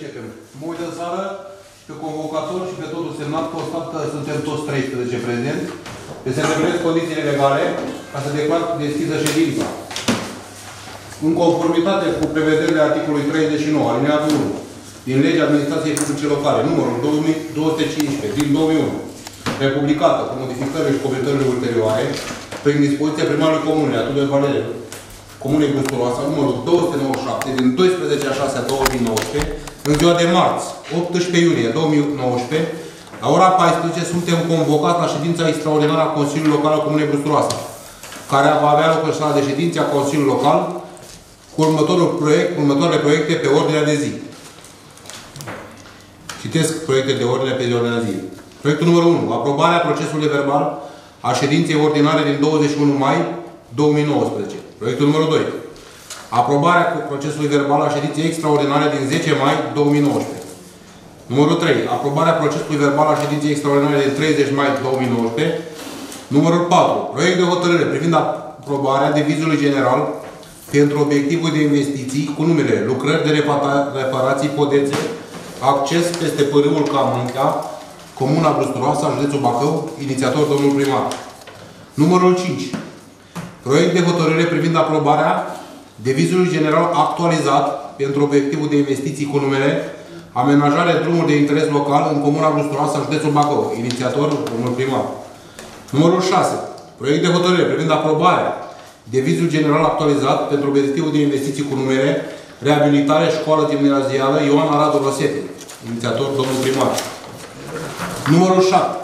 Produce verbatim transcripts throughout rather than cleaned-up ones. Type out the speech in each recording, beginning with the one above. începem. Mă uit în sală, pe convocator și pe totul semnat, constat că suntem toți treisprezece prezenți. Deci se îndeplinesc condițiile legale ca să declar deschisă ședința. În conformitate cu prevederile articolului treizeci și nouă, alineatul unu, din legea administrației publice locale, numărul două mii două sute cincisprezece, din două mii unu, republicată cu modificările și completările ulterioare, prin dispoziția primarului comunei, Tudor Valere, Comunei Busturoasa, numărul două sute nouăzeci și șapte, din doisprezece a șasea două mii nouăsprezece, în ziua de marți, optsprezece iulie două mii nouăsprezece, la ora paisprezece, suntem convocați la ședința extraordinară a Consiliului Local al Comunei Busturoasa, care va avea loc în sala de ședințe a Consiliului Local, cu următorul proiect, următoarele proiecte pe ordinea de zi. Citesc proiecte de ordine pe ordinea de zi. Proiectul numărul unu. Aprobarea procesului verbal a ședinței ordinare din douăzeci și unu mai două mii nouăsprezece. Proiectul numărul doi. Aprobarea procesului verbal a ședinței extraordinare din zece mai două mii nouăsprezece. Numărul trei. Aprobarea procesului verbal a ședinței extraordinare din treizeci mai două mii nouăsprezece. Numărul patru. Proiect de hotărâre privind aprobarea devizului general pentru obiectivul de investiții cu numele lucrări de reparații podețe, acces peste pârâul Camunca, Comuna Busturoasa, Județul Bacău, inițiator domnul primar. Numărul cinci. Proiect de hotărâre privind aprobarea devizului general actualizat pentru obiectivul de investiții cu numele amenajare drumuri de interes local în Comuna Busturoasa, Județul Bacău, inițiator domnul primar. Numărul șase. Proiect de hotărâre privind aprobarea devizul general actualizat pentru obiectivul de investiții cu numere reabilitare școală gimnazială Ioan Aradu Rosetti, inițiator domnul primar. Numărul șapte.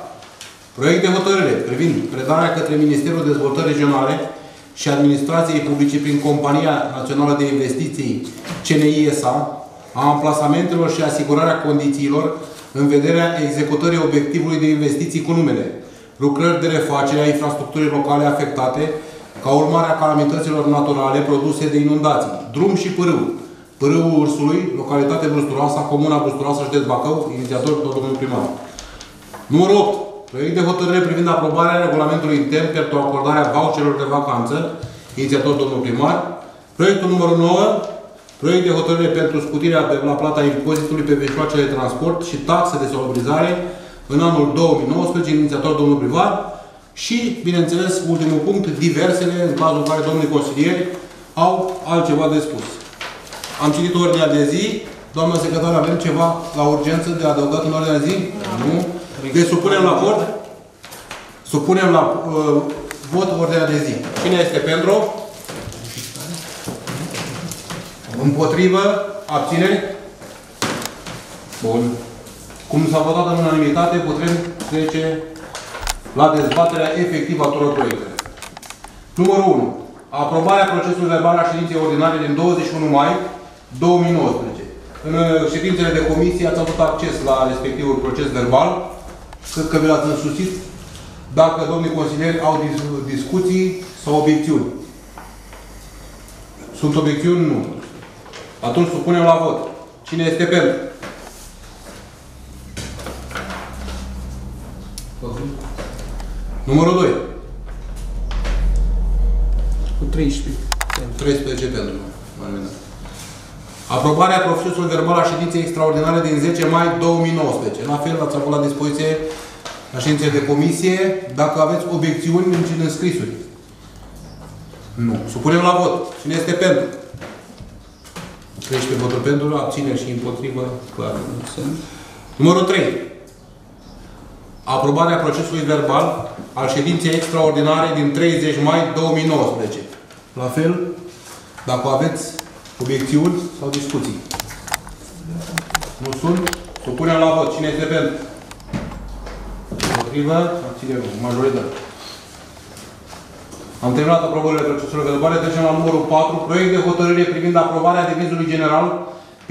Proiect de hotărâre privind predarea către Ministerul Dezvoltării Regionale și Administrației Publice prin Compania Națională de Investiții C N I S A a amplasamentelor și asigurarea condițiilor în vederea executării obiectivului de investiții cu numere lucrări de refacere a infrastructurii locale afectate ca urmare a calamităților naturale produse de inundații, drum și pârâu. Pârâul Ursului, localitate Busturoasa, Comuna Busturoasa, Județ Bacău, inițiator domnul primar. Numărul opt. Proiect de hotărâre privind aprobarea regulamentului intern pentru acordarea voucherelor de vacanță, inițiator domnul primar. Proiectul numărul nouă. Proiect de hotărâre pentru scutirea la plata impozitului pe mijloacele de transport și taxe de salubrizare în anul două mii nouăsprezece, inițiator domnul primar. Și, bineînțeles, ultimul punct, diversele, în cazul în care domnii consilieri au altceva de spus. Am citit ordinea de zi. Doamna secretară, avem ceva la urgență de adăugat în ordinea de zi? Nu. Deci supunem la vot. Supunem la uh, vot ordinea de zi. Cine este pentru? Împotrivă? Abțineri? Bun. Cum s-a votat în unanimitate, putem trece la dezbaterea efectivă a tuturor proiectelor. Numărul unu. Aprobarea procesului verbal a ședinței ordinare din douăzeci și unu mai două mii nouăsprezece. În ședințele de comisie ați avut acces la respectivul proces verbal. Cred că vi l-ați însuțit. Dacă domnii consilieri au discuții sau obiecțiuni. Sunt obiecțiuni? Nu. Atunci supunem la vot. Cine este pentru? Numărul doi. Cu treisprezece. treisprezece pentru. Aprobarea procesului verbal a ședinței extraordinare din zece mai două mii nouăsprezece. La fel, l-ați avut la dispoziție la ședințe de comisie. Dacă aveți obiecțiuni, mergeți în scrisuri. Nu. Supunem la vot. Cine este pentru? treisprezece voturi pentru, abțineri și împotrivă. Clar, nu sunt. Numărul trei. Aprobarea procesului verbal al ședinței extraordinare din treizeci mai două mii nouăsprezece. La fel, dacă aveți obiecțiuni sau discuții. Nu sunt. Supunem la vot. Cine este pentru? Împotrivă. Abținem. Majoritate. Am terminat aprobările procesului verbal. Trecem la numărul patru. Proiect de hotărâre privind aprobarea devizului general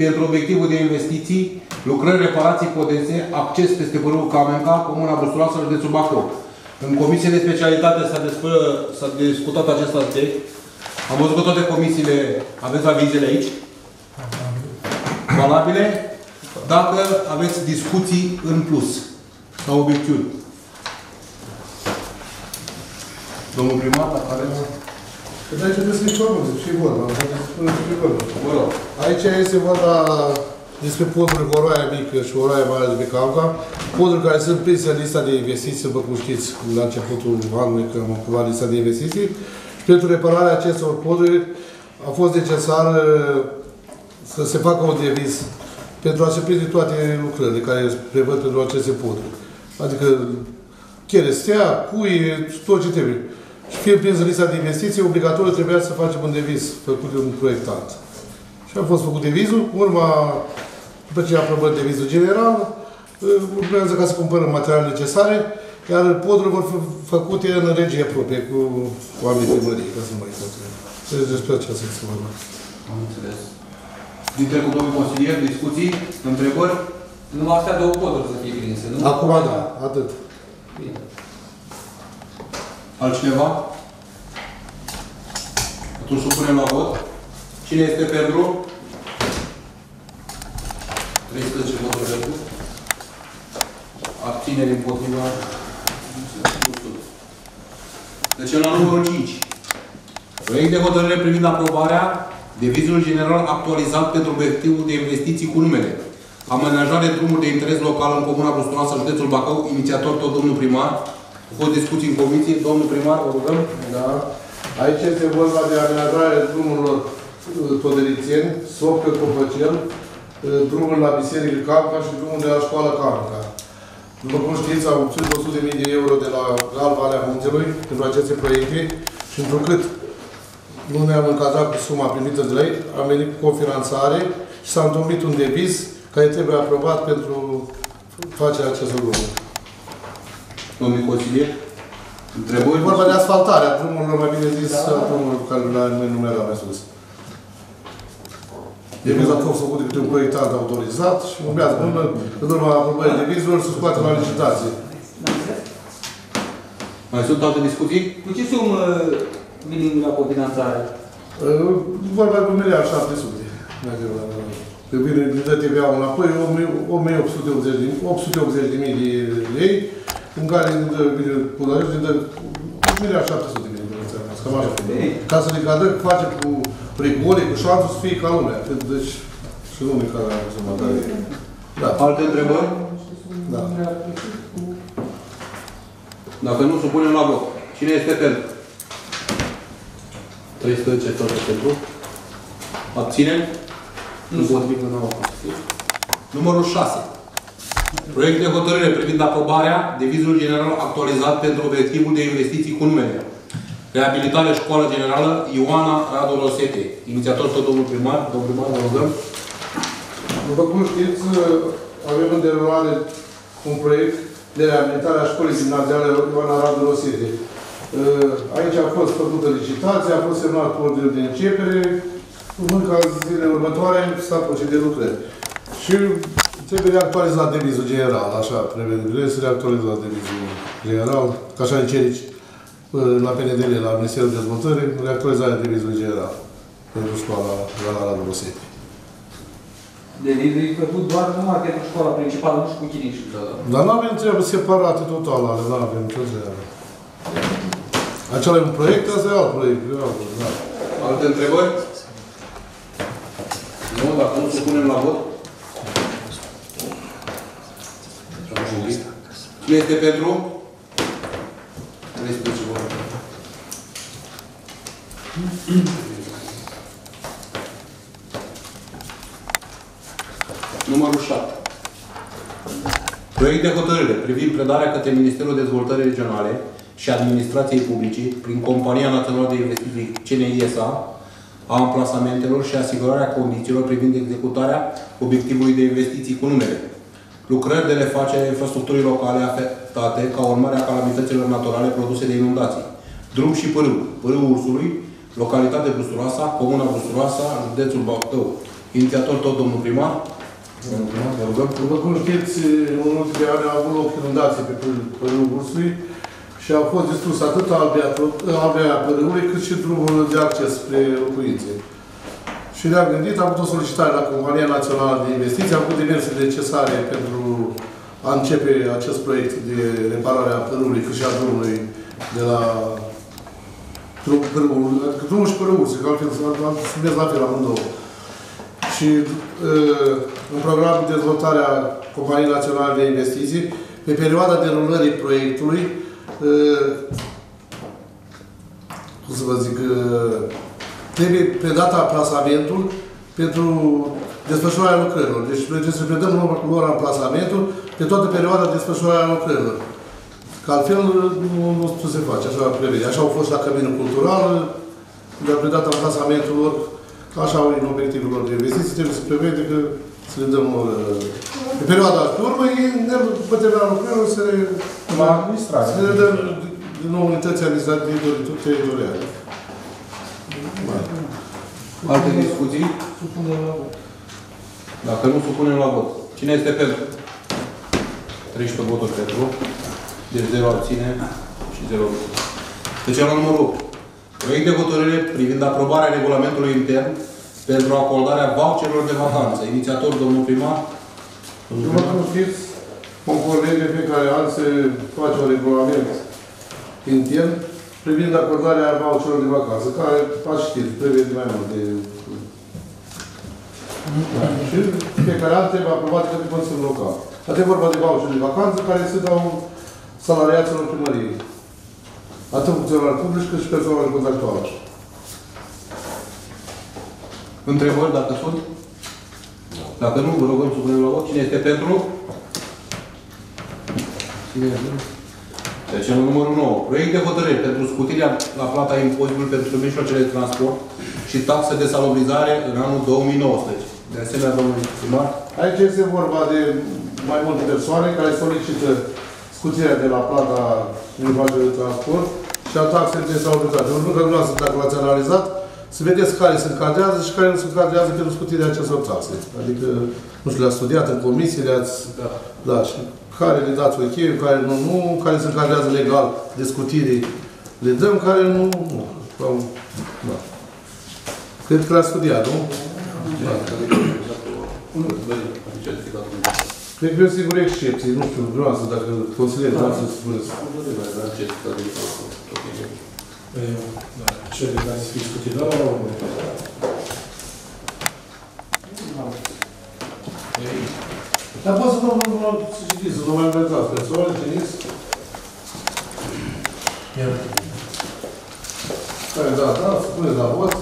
pentru obiectivul de investiții, lucrări, reparații, podețe, acces peste pârâul Camenca, Comuna Busturoasa, Județul Bacău. În comisie de specialitate s-a discutat acest aspect. Am văzut că toate comisiile aveți avizele aici. Valabile. Dacă aveți discuții în plus sau obiecțiuni. Domnul primar, dacă aveți... Că de aici trebuie să-i formă, să-i vorba. Aici este vorba despre poduri cu oroaia mică și oroaia mare de pe Calga, poduri care sunt prinse în lista de investiții, după cum știți, la începutul anului că am aprobat lista de investiții. Și pentru repararea acestor poduri a fost necesar să se facă un deviz pentru a se prinde toate lucrările care prevăd pentru aceste poduri. Adică cherestea, cui, tot ce trebuie. Și fie prins în lista de investiții, obligatoriu trebuia să facem un deviz făcut de un proiectant. Și a fost făcut devizul, urma, după ce aprobăm devizul general, urmează ca să cumpărăm materiale necesare, iar podurile vor fi făcute în regie proprie cu oamenii de mărie, ca să nu mai înțelegem. Deci despre aceasta este vorba. Am înțeles. Dintre cu domnul consilier, discuții, întrebări, numai astea două poduri să fie prinse, nu? Acum da, atât. Bine. Altcineva? Atunci supunem la vot. Cine este pentru? treisprezece voturi pentru. Abțineri împotriva. Deci la numărul cinci. Proiect de hotărâre privind aprobarea devizului general actualizat pentru obiectivul de investiții cu numele amenajare drumuri de interes local în Comuna Busturoasa, județul Bacău, inițiator tot domnul primar. Au fost discuții în comisie. Domnul primar, vă rugăm. Da. Aici este vorba de amenajarea drumurilor Toderițeni, Sopcă, Copăcel, drumul la Biserică Camca și drumul de la Școală Camca. După cum știți, au obținut o sută de mii de euro de la Gal Valea Muntelui pentru aceste proiecte și întrucât nu ne-am încadrat cu suma primită de lei, am venit cu cofinanțare și s-a întocmit un deviz care trebuie aprobat pentru facerea acestor lucruri. Domnul consilier? Întrebări? Vorba de asfaltarea drumurilor, mai bine zis, da. Drumurilor care le-am numerat mai sus. Devizul a fost făcut de câte un proiectant autorizat și urmează până în urma aprobării devizului să scoate la licitație. Mai sunt alte discuții? Cu ce sumă minim la cofinanțare? Vorba de un miliard șapte sute. Pe bine, îi dă T V A înapoi, opt sute optzeci de mii de lei, în care îi dă, bine, îi dă un miliard șapte sute de mii de lei. Ca să ne cadrăm, face cu pricole, cu șanțul să fie ca lumea. Deci, și lumea care are să mă dare. Da. Alte întrebări? Da. Dacă nu, supunem la bloc. Cine este pentru? treisprezece toate pentru. Abținem? Nu pot fi până la numărul șase. Proiect de hotărâre privind aprobarea devizului general actualizat pentru obiectivul de investiții cu numele. Reabilitare Școală Generală Ioana Radu Rosete. Inițiator tot domnul primar. Domnul primar, vă rugăm. După cum știți, avem în derulare un proiect de reabilitare a Școlii Gimnaziale Ioana Radu Rosete. Aici a fost făcută licitație, a fost semnat ordinul de începere. Urmând ca zilele următoare s-a procedat lucrări. Și trebuie actualizat devizul general, așa, prevederile, să reactualizat devizul general, ca așa încerci. La P N D L, la Ministerul Dezvoltării, reactualizarea devizului general pentru școala generală a Rosete. Devizul e făcut doar numai pentru școala principală, nu și cu Chirișul. Dar nu avem treabă separată total, nu avem nicio treabă. Acela e un proiect, asta e alt proiect. Alte întrebări? Nu, dacă nu, să punem la vot. Cine este pentru? Numărul șapte. Proiect de hotărâre privind predarea către Ministerul Dezvoltării Regionale și Administrației Publice prin Compania Națională de Investiții C N I S A a amplasamentelor și asigurarea condițiilor privind executarea obiectivului de investiții cu numele. Lucrări de refacere a infrastructurii locale afectate ca urmare a calamităților naturale produse de inundații. Drum și pârâu. Pârâul Ursului, localitate Busturoasa, Comuna Busturoasa, județul Bacău. Inițiator tot domnul primar. Domnul primar, vă rugăm. După cum știți, în ultimii ani au avut loc inundații pe pârâul Ursului și au fost distrus atât albia pârâului, cât și drumul de acces spre locuințe. Și ne-am gândit, am avut o solicitare la Compania Națională de Investiții, am avut diverse necesare pentru a începe acest proiect de reparare a pârâului, cât și a drumului de la drumul și părăuri, că altfel sunt la fel amândouă. și uh, un program de dezvoltare a Companiei Naționale de Investiții, pe perioada derulării proiectului, uh, cum să vă zic, uh, trebuie predată amplasamentul pentru desfășurarea lucrărilor. Deci trebuie să predăm lor amplasamentul pe toată perioada desfășurarea lucrărilor. Că altfel nu, nu se face, așa prevede. Așa au fost la Căminul Cultural, le-a predat amplasamentul lor. Așa au în obiectivul lor de investiții, trebuie să prevede că să le dăm pe perioada pe urmă, după terminarea lucrărilor, să le dăm din nou unității administrative teritoriale. Alte discuții? Dacă nu, supunem la vot. Cine este pentru? treisprezece voturi pentru. Deci zero abține și zero. Deci la numărul opt. Proiect de hotărâre privind aprobarea regulamentului intern pentru acordarea voucherilor de vacanță. Inițiator, domnul primar. După cum știți, conform pe care an se face un regulament intern privind acordarea voucherilor de vacanță, care, ați știți, prevede mai mult de... Și fiecare an trebuie aprobat de către Consiliul Local. Atât vorba de voucher de vacanță care se dau salariaților primăriei. Atât funcționari publici, cât și persoanele contractuale. Întrebări, dacă sunt? Dacă nu, vă rugăm să punem la vot. Cine este pentru? Cine este pentru? Deci, numărul nouă. Proiect de hotărâre pentru scutirea la plata impozitului pentru mijloacele de transport și taxă de salubrizare în anul două mii nouăsprezece. De asemenea, domnul primar. Aici este vorba de mai multe persoane care solicită scuțirea de la plata mijloacelor de transport și a taxelor de salubrizare. Deci, lucrurile noastre, dacă l-ați analizat, să vedeți care se încadrează și care nu se încadrează pentru scutirea acestor taxe. Adică, nu știu, le-ați studiat în comisie, le-ați... Da. Da, și care le dați ok, care nu, nu, care se încadrează legal de scutire, le dăm, care nu, nu. Da. Cred că l-ați studiat, nu? Da. Cred că e o singură excepție, nu știu, vreau să, dacă consilier, vreau să spuneți. Ce de ați fi scutit la la urmă? Dar poți să citiți, să nu mai învățați persoane, ceniți? Care da, da, spuneți la vot.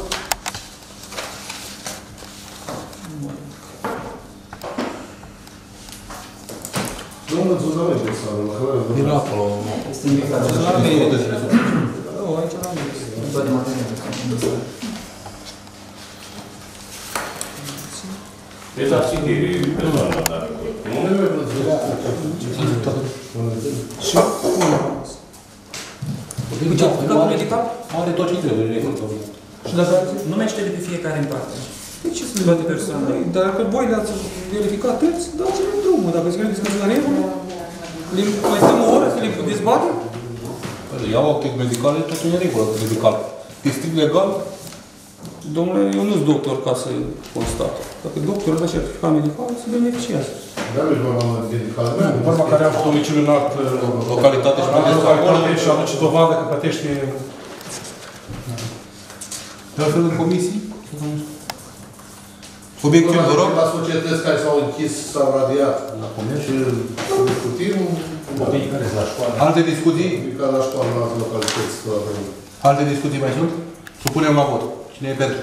Domnul Zuzanei, persoană, la care vreau. Din acolo. Este invitație. Nu, aici n-am zis. Nu doar de materiale. Deci la citire persoană, dar... Nu? Și? Cu ce-a făcut? Are tot ce trebuie. Și dacă nu mai știe de fiecare în parte. De ce sunt toate persoanele? Dacă voi le-ați verificat, dați-le în drumul. Dacă se credeți că sunt la regulă, mai stăm o oră să le dezbatem? Iau acte medicale, totul e în regulă, medical. E strict legal? Domnule, eu nu-s doctor ca să constat. Dacă doctorul dă certificat medical, se beneficiază. Da, nu-i vorba medical. Vorba care a avut domiciliu în altă localitate și aduce dovadă că plătește... De altfel în comisii? Obiecțiuni, vă rog? La societăți care s-au închis, s-au radiat. La comerț? Discutim. Alte discuții? La școală, în alte localități. Alte discuții mai sunt? Supunem la vot. Cine e pentru?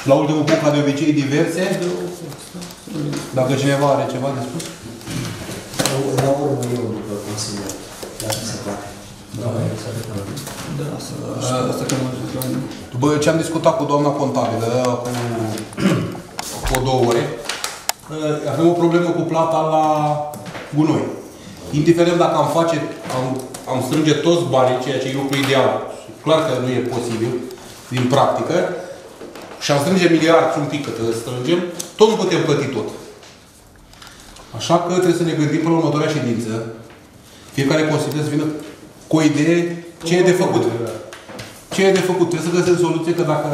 Și la ultimul punct, ca de obicei, diverse. Dacă cineva are ceva de spus. La urmă eu, după consiliu, dacă se poate. După ce am discutat cu doamna contabilă, cu două ore, avem o problemă cu plata la gunoi. Indiferent dacă am face, am, am strânge toți banii, ceea ce e lucru ideal, clar că nu e posibil, din practică, și am strânge miliard și un pic cât strângem, tot nu putem plăti tot. Așa că trebuie să ne gândim până la următoarea ședință. Fiecare consilier să vină cu o idee ce e de făcut. Ce e de făcut? Trebuie să găsim soluție, că dacă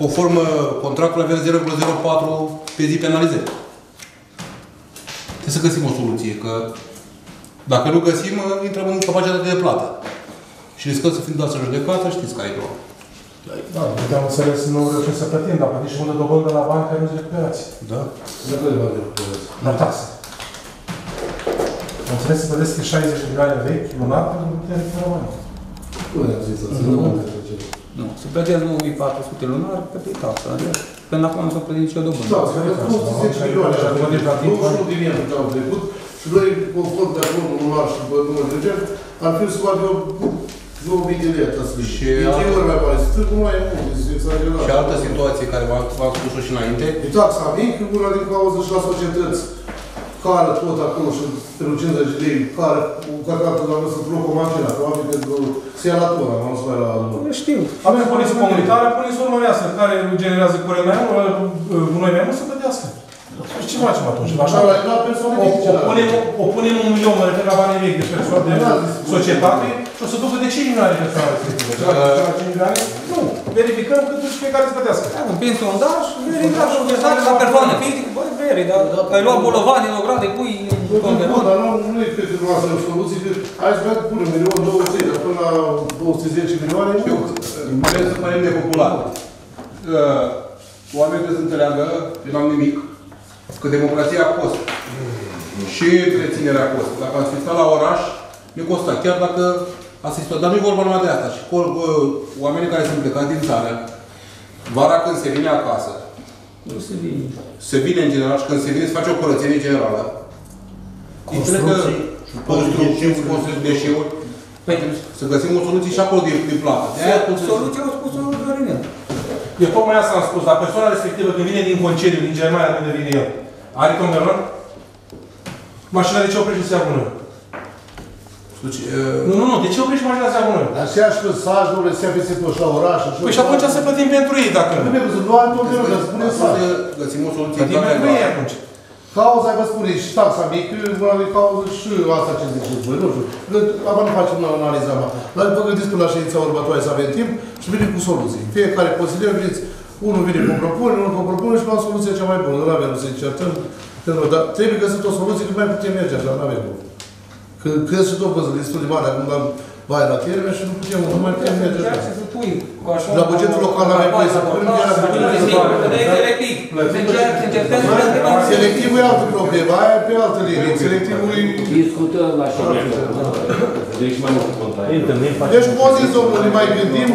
conform contractului avem zero virgulă zero patru pe zi penalizare. Trebuie să găsim o soluție, că dacă nu găsim, intrăm în capacitate de plată. Și riscăm să fim dați în judecată, știți care e problema. Da, de am înțeles, nu reușim să plătim, dar plătiți și multă dobândă la bani care nu-ți recuperați. Da? De câte bani recuperați? La taxe. Am înțeles să vedeți că șaizeci de milioane vechi, lunar, pentru că puteți recupera bani. Unde am zis asta? Nu. Nu. Se plătează nouă mii patru sute lunar, plăteți taxa. Până acum nu s-a plătit nicio dobândă. Da, se plătează zece milioane. douăzeci și unu din ele ce au trecut și noi, conform de acordul lunar și pe număr de gen, ar fi să facă două mii de lei, ca să zic. E ori mai mare, să nu mai e mult, este exagerat. Și altă situație care v-am spus-o și înainte. E taxa mică, una din cauză și la societăți, care tot acolo și pentru cincizeci de lei, care cu carcatul dacă să trocă mașina, probabil că se ia la tora, nu se mai la lumea. Știu. Avem poliție comunitară, poliție urmărească, care generează curent mai mult, gunoi mai mult, să plătească. Și ce facem atunci? O punem un milion, mă refer la banii vechi de persoane de societate și o să ducă de cinci milioane de persoane. Nu. Verificăm cât își fiecare îți plătească. Prin sondaj, verificăm și o gestare la persoană. Veri, dar ai luat bolovani, în o grade, pui... Nu, dar nu e câte noastră soluții. Aici vreau că punem un milion două sute, dar până la două sute zece milioane, știu. Mai trebuie să părem nepopular. Oamenii trebuie să înțeleagă, eu n-am nimic, că democrația costă. Și întreținerea costă. Dacă ați asistat la oraș, ne costă. Chiar dacă asistă. Dar nu e vorba numai de asta. Și oamenii care sunt plecați din țară, vara când se vine acasă, nu se vine. Se vine în general și când se vine se face o curățenie generală. Construcții, construcții, construcții, deșeuri. Să găsim o soluție și acolo de plată. Soluția au spus-o în Dorinel. Eu tocmai asta am spus, dar persoana respectivă când vine din concediu, din Germania, de unde vine el, are condamnat? Mașina de ce oprești să ia bună? Nu, nu, nu, de ce oprești mașina să ia bună? Dar se ia și mesaj, domnule, se ia pe setul la oraș. Păi și atunci să plătim pentru ei, dacă nu. Nu am tot felul, dar spune să găsim o soluție. Plătim pentru ei atunci. Cauza, vă spune, și taxa mică, una de cauză și asta ce ziceți voi, nu știu. Aba nu facem o analiză, dar vă gândiți până la ședința următoare să avem timp și venim cu soluții. Fiecare posibil, vedeți, unul vine cu o propunere, unul cu o propunere și luăm soluția cea mai bună. Nu avem, nu se încercăm, dar trebuie găsit o soluție cât mai putem merge, așa, nu avem. Că sunt o văză destul de mare, acum am baia la termen și nu putem, nu mai putem merge. La bugetul local la nevoie să punem, iar la bugetul local la nevoie. Selectivul e altă problemă, aia e pe altă linie. Selectivul e... Discutăm la șoarele. Deci, cum o zis, domnul, ne mai gândim,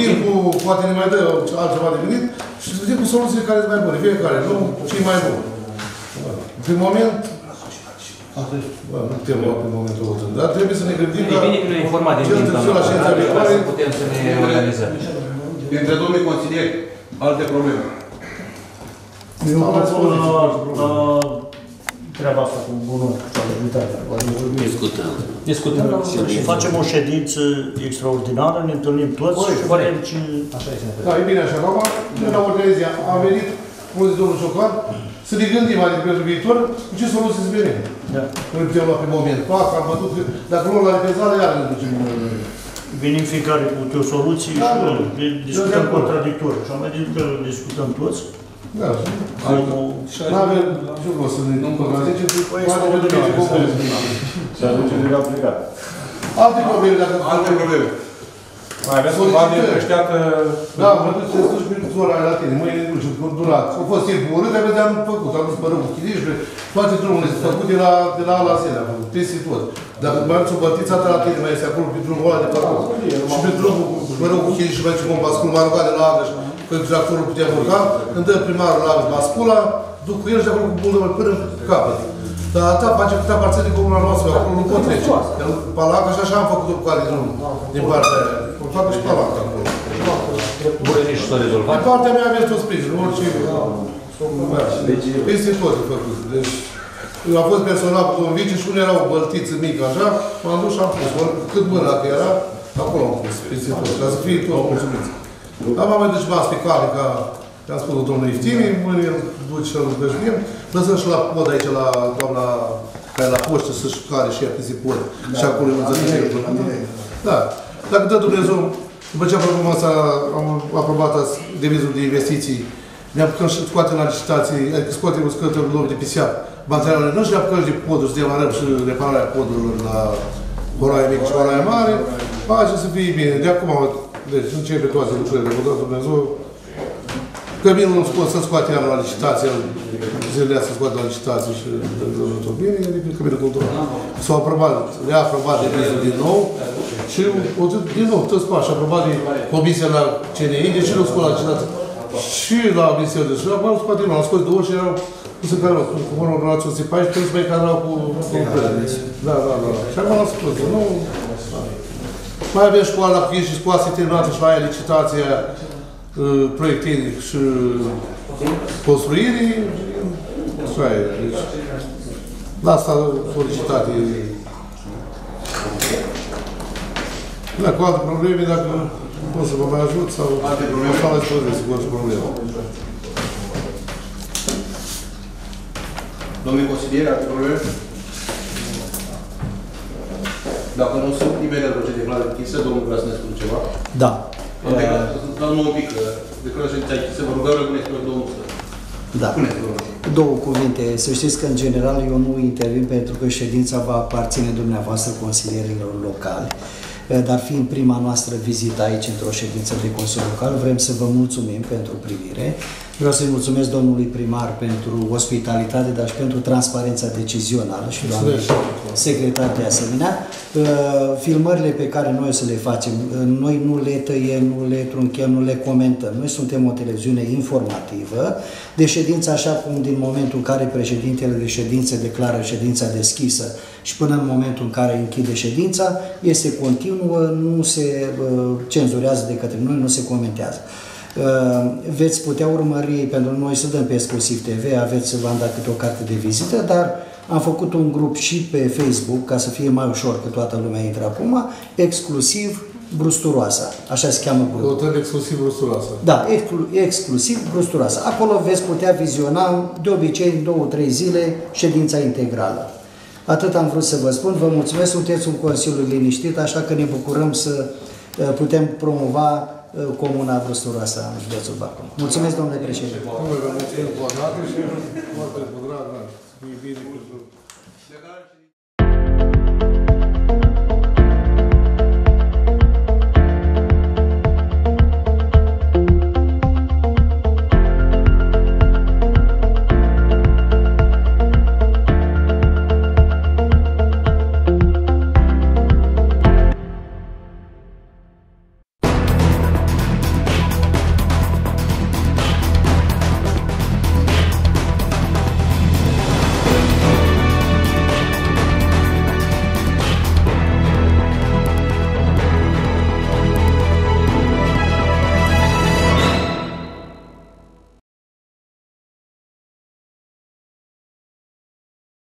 timpul poate ne mai dă altceva de gândit și să gândim cu soluțiile care sunt mai bune, fiecare, nu cei mai buni. Din moment... Bă, nu putem lua pe momentul ăsta, dar trebuie să ne gândim la... E bine că ne-a informat din timp, dar să putem să ne organizăm. Dintre domnul consilier, alte probleme. Eu am răspuns la treaba asta cu bunul, cu abilitatea. Discutăm. Discutăm și facem o ședință extraordinară, ne întâlnim toți și vedem ce... Da, e bine așa, acum, noi la organizia a venit, cum zice domnul Șocan, să ne gândim, adică pentru viitor, cu ce soluții să venim. Nu ne putem lua pe moment. Pac, am bătut, dacă luăm la reprezare, iar ne ducem. Venim fiecare cu o soluție și le discutăm contradictor. Și am mai zis că le discutăm toți. Da, nu avem ce vreau să ne contrazicem, poate pentru că e complet. Și aducem de la plecat. Alte probleme, dacă... Alte probleme. Mai aveți un bani împrășteată... Da, mă duc să-ți duci minutul ăla la tine, mâine nu știu, durat. A fost timpul urât, dar am făcut, am dus pe râul Chirișului, toate drumurile sunt făcute de la A la Z, am făcut, peste tot. Dacă mai am o bătița ta la tine, mai este acolo, pe drumul ăla de parcurs. Și pe drumul pe râul Chirișului, mai zice, mă, bascul m-a rugat de la Agăș, când tractorul putea urca, îmi dă primarul la Agăș bascula, duc cu el și de acolo cu bulgări până capăt. Dar ta face câtea parțe de comuna noastră, acolo nu pot trece. Palaca și așa am făcut-o cu care drumul, din partea aia. O facă și palaca acolo. Băi, și s-a rezolvat? Din partea mea aveți tot sprijin, orice... Este tot de făcut. Deci, a fost personal cu un vice și unul era o băltiță mică așa, m-am dus și am pus, cât mâna că era, acolo am pus, peste tot, ca să fie tot mulțumiți. Dar m-am mai dus mas pe cale ca... Am spus-o domnului Iftimii, mâine îl duci și îl rugășnim, lăsăm și la pod aici, la doamna care la poștă să-și care și ea pe zi pod. Și acolo îl zăriște el până. Da. Dacă dă Dumnezeu, după ce am aprobat devizul de investiții, ne apucăm și scoatem la licitații, adică scoatem o scătă de pisiap, materialele nu și ne apucăm și de poduri, să demarăm și repararea podurilor la oraia mică și oraia mare, face să fie bine. De acum Deci începe toate lucrurile cu toată Dumnezeu. Căminul îmi spune să scoate iar la licitație, zilele astea să scoate la licitație și în turbine, e Căminul Cultural. S-au aprobat, le-a aprobat de vizul din nou și din nou, tot spune, și-a aprobat de comisia la C N I, de ce nu scoate la licitație? Și la Ministerul de Sfânt, apoi scoate din nou, l-au scos două și erau, nu se care, conform ordonația o sută paisprezece, trebuie să mai cadrau cu lucrurile. Da, da, da. Și acum l-am spus, nu... Mai avem școala cu ei și școala se terminată și mai aia licitația proiectării și construirii. Asta e, deci... La asta solicitate. Dacă au alte probleme, dacă pot să vă mai ajut sau... Alte probleme? Asta la situație, sigur, și probleme. Domnule consilier, alte probleme? Dacă nu sunt, imediat proces de plată închisă, domnul vrea să ne spun ceva? Da. Dar nu un pic, de când așa ți-ai închisă, vă rugăm, rămâneți pe domnul ăsta. Da. Două cuvinte. Să știți că, în general, eu nu intervin pentru că ședința va aparține dumneavoastră consilierilor locale. Dar fiind prima noastră vizită aici, într-o ședință de Consiliu Local, vrem să vă mulțumim pentru privire. Vreau să-i mulțumesc domnului primar pentru ospitalitate, dar și pentru transparența decizională și doamnei secretar de asemenea. Filmările pe care noi o să le facem, noi nu le tăiem, nu le trunchem, nu le comentăm. Noi suntem o televiziune informativă de ședință, așa cum din momentul în care președintele de ședință declară ședința deschisă și până în momentul în care închide ședința, este continuă, nu se cenzurează de către noi, nu se comentează. Veți putea urmări, pentru noi să dăm pe Exclusiv T V, aveți, v-am dat câte o carte de vizită, dar am făcut un grup și pe Facebook, ca să fie mai ușor, că toată lumea intră acum, Exclusiv Brusturoasa, așa se cheamă grupul. Căutăm Exclusiv Brusturoasa. Da, exclu Exclusiv Brusturoasa. Acolo veți putea viziona, de obicei, în două, trei zile, ședința integrală. Atât am vrut să vă spun, vă mulțumesc, sunteți un consiliu liniștit, așa că ne bucurăm să putem promova Comuna Brusturoasa în județul Bacău. Mulțumesc, domnule președinte. Mulțumesc, domnule președinte.